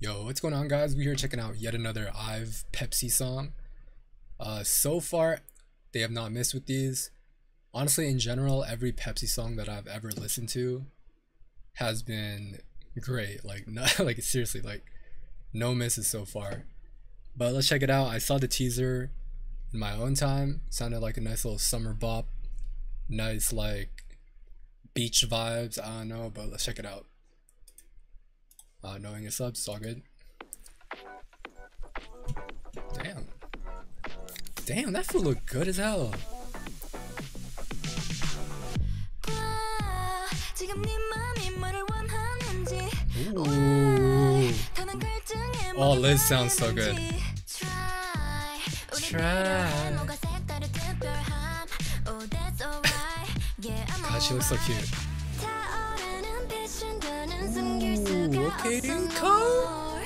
Yo, what's going on, guys? We're here checking out yet another IVE Pepsi song. So far, they have not missed with these. Honestly, in general, every Pepsi song that I've ever listened to has been great. Like, not, like seriously, like no misses so far. But let's check it out. I saw the teaser in my own time. Sounded like a nice little summer bop. Nice, like, beach vibes. I don't know, but let's check it out. Knowing it's up, it's all good. Damn. Damn, that food looked good as hell. Ooh. Oh, Liz sounds so good. Try. God, she looks so cute. Ooh, okay, cool.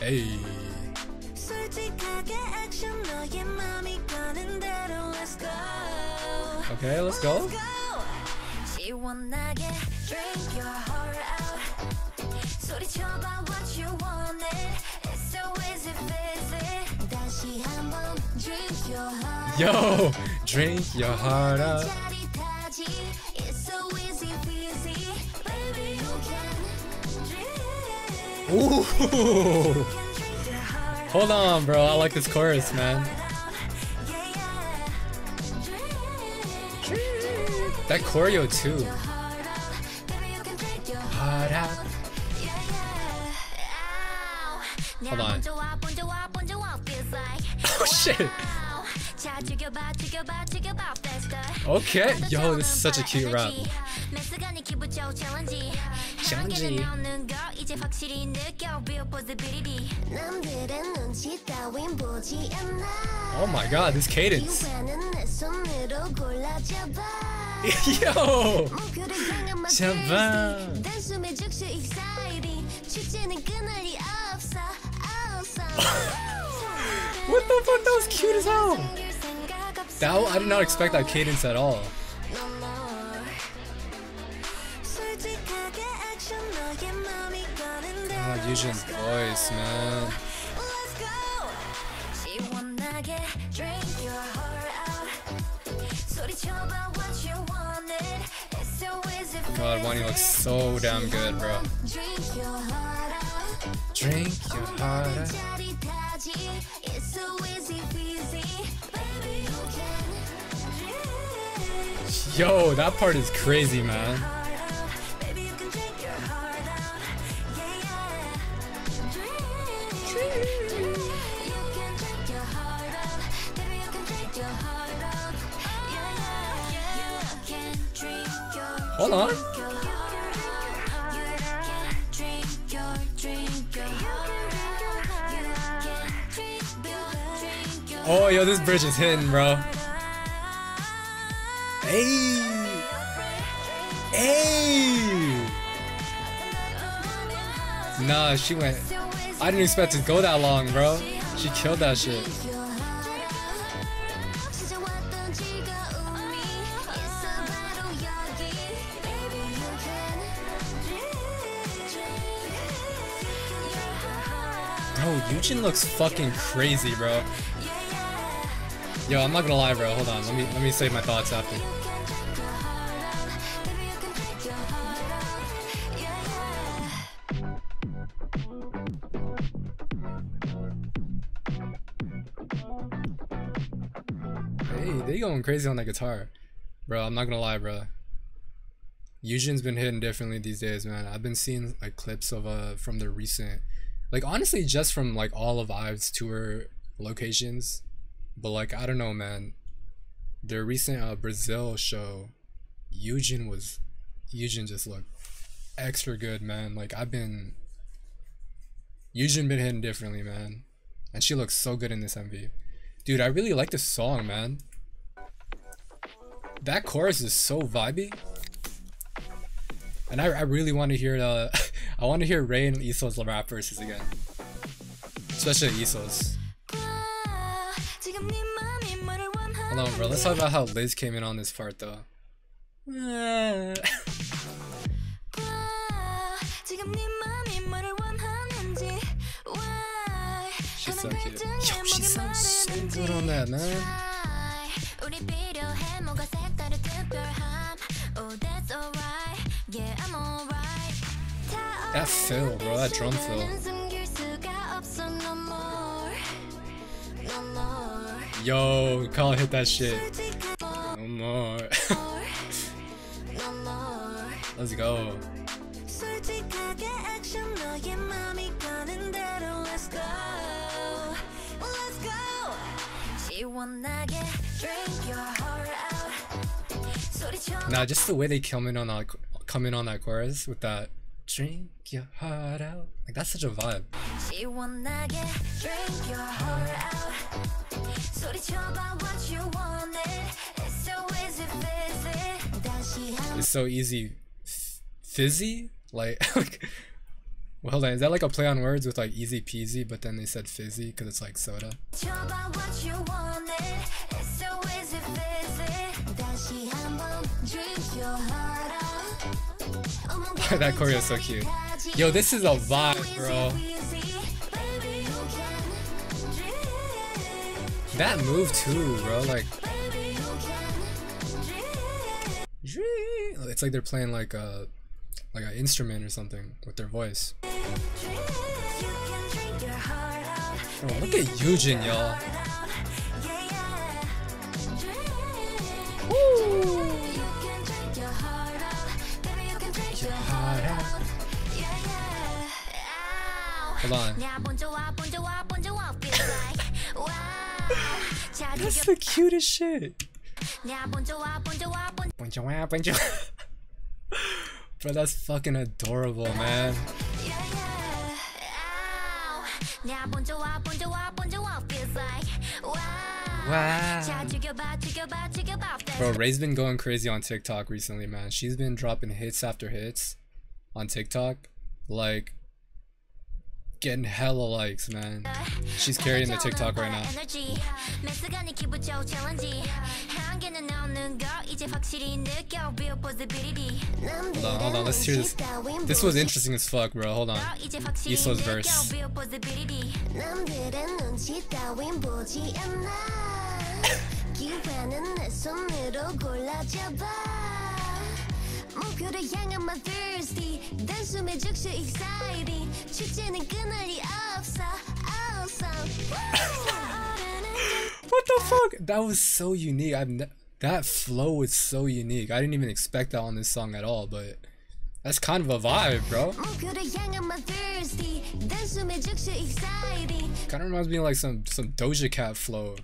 Hey. Okay, let's go. Yo, drink your heart out. Ooh. Hold on, bro. I like this chorus, man. That choreo too. Hold on. Oh shit. Okay, yo, this is such a cute rap. Oh my god, this cadence. Yo! What the fuck? That was cute as hell. That, I did not expect that cadence at all. God, Yujin's voice, man. God, Wonyoung looks so damn good, bro. Drink your heart out. Yo, that part is crazy, man. Hold on. Oh, yo, this bridge is hitting, bro. Hey. Hey. Nah, she went. I didn't expect it to go that long, bro. She killed that shit. Bro, Yujin looks fucking crazy, bro. Yo, I'm not gonna lie, bro. Hold on, let me save my thoughts after. Hey, they going crazy on that guitar, bro. I'm not gonna lie, bro. Yujin's been hitting differently these days, man. I've been seeing like clips of from their recent. Like, honestly, just from, like, all of IVE's tour locations. But, like, I don't know, man. Their recent Brazil show, Yujin just looked extra good, man. Like, Yujin been hitting differently, man. And she looks so good in this MV. Dude, I really like this song, man. That chorus is so vibey. And I really want to hear I want to hear Rei and Isol's rap verses again, especially Isol's. Hold on, bro. Let's talk about how Liz came in on this part, though. She's so cute. Yo, she sounds so good on that, man. That fill, bro, that drum fill. Yo, Carl hit that shit. No more. Let's go. Nah, just the way they come in on that chorus with that drink your heart out, like that's such a vibe. It's so easy. Fizzy? Like well, hold on, is that like a play on words with like easy peasy, but then they said fizzy because it's like soda? That choreo is so cute. Yo, this is a vibe, bro. That move too, bro, like it's like they're playing like a like an instrument or something with their voice. Oh, look at Yujin, y'all. Hold on. That's the cutest shit. Bro, that's fucking adorable, man. Wow. Bro, Rei's been going crazy on TikTok recently, man. She's been dropping hits after hits on TikTok, like getting hella likes, man. She's carrying the TikTok right now. Hold on, let's hear this. This was interesting as fuck, bro. Hold on. Iso's verse. What the fuck? That was so unique. That flow was so unique. I didn't even expect that on this song at all, but that's kind of a vibe, bro. Kind of reminds me of like some Doja Cat flow.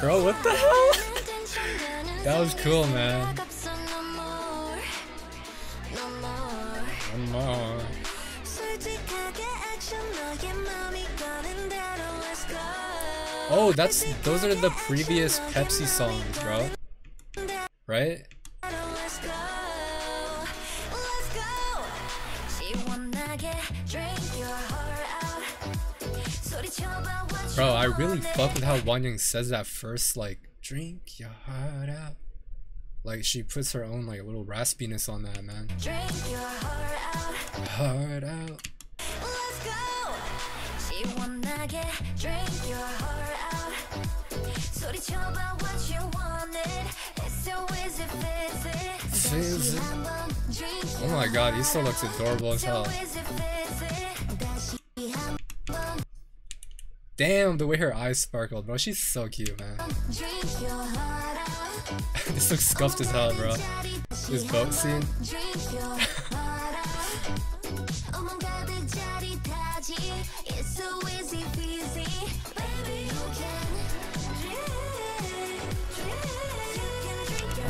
Bro, what the hell? That was cool, man. No more. Oh, those are the previous Pepsi songs, bro. Right? Bro, I really fuck with how Wonyoung says that first, like, drink your heart out. Like, she puts her own, like, little raspiness on that, man. Drink your heart out. Heart out. Let's go! She wanna get drink your heart out. So did you about what you wanted? It's so easy, fizzy. Oh my god, he still looks adorable as hell. Damn, the way her eyes sparkled, bro. She's so cute, man. This looks scuffed as hell, bro. This boat scene.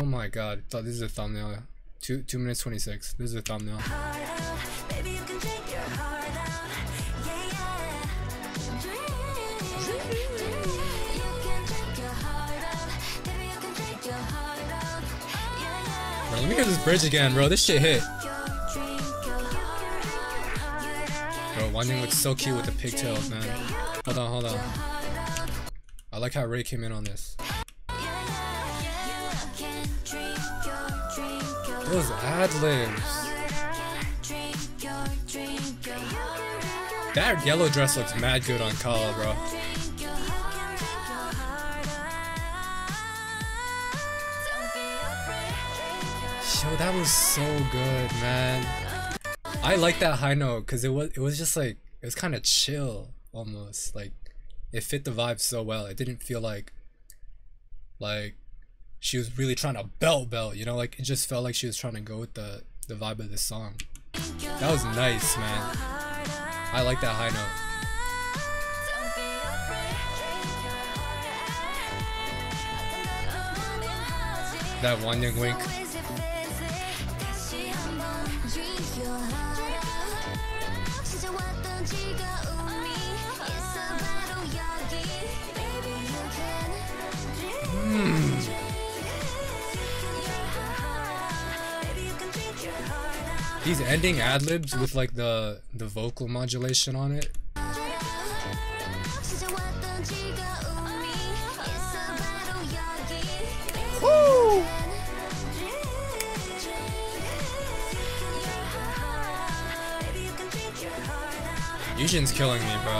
Oh my god, I thought this is a thumbnail. 2 minutes 26. This is a thumbnail. Let me hear this bridge again, bro. This shit hit. Bro, Wonyoung looks so cute with the pigtails, man. Hold on, hold on. I like how Rei came in on this. Those ad-libs. That yellow dress looks mad good on Gaeul, bro. Yo, that was so good, man. I like that high note because it was just like, it was kind of chill almost. Like, it fit the vibe so well. It didn't feel like she was really trying to belt, you know? Like, it just felt like she was trying to go with the vibe of the song. That was nice, man. I like that high note. That Wonyoung wink. These ending ad-libs with like the vocal modulation on it. Woo! Yujin's killing me, bro.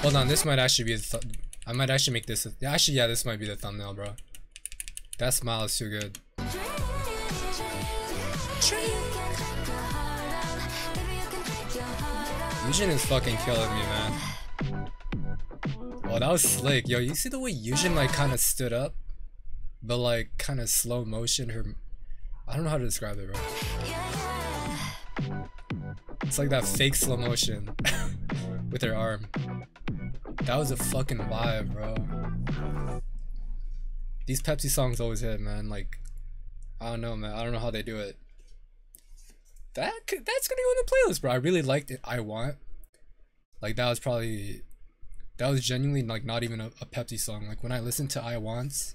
Hold on, this might actually be the I might actually make this actually, yeah, this might be the thumbnail, bro. That smile is too good. Yujin is fucking killing me, man. Oh, that was slick. Yo, you see the way Yujin like kind of stood up? But like kind of slow motion her... I don't know how to describe it, bro. It's like that fake slow motion with her arm. That was a fucking vibe, bro. These Pepsi songs always hit, man. Like, I don't know, man. I don't know how they do it. That's gonna go in the playlist, bro. I really liked it. I want, like, that was probably, that was genuinely like not even a Pepsi song. Like when I listened to I Wants,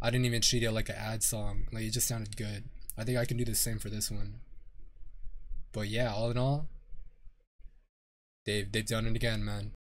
I didn't even treat it like an ad song. Like it just sounded good. I think I can do the same for this one. But yeah, all in all, they've done it again, man.